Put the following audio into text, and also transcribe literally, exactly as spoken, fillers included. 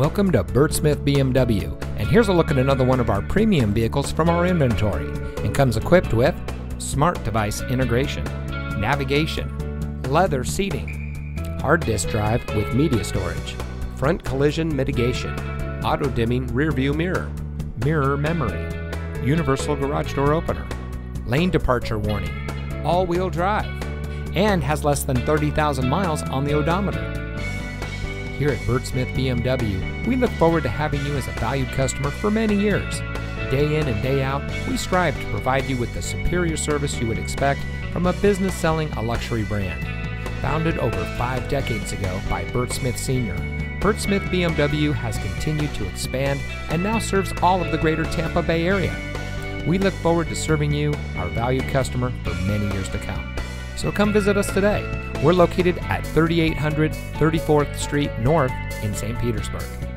Welcome to Bert Smith B M W, and here's a look at another one of our premium vehicles from our inventory, and comes equipped with smart device integration, navigation, leather seating, hard disk drive with media storage, front collision mitigation, auto dimming rear view mirror, mirror memory, universal garage door opener, lane departure warning, all wheel drive, and has less than thirty thousand miles on the odometer. Here at Bert Smith B M W, we look forward to having you as a valued customer for many years. Day in and day out, we strive to provide you with the superior service you would expect from a business selling a luxury brand. Founded over five decades ago by Bert Smith Senior, Bert Smith B M W has continued to expand and now serves all of the greater Tampa Bay area. We look forward to serving you, our valued customer, for many years to come. So come visit us today. We're located at thirty-eight hundred thirty-fourth Street North in Saint Petersburg.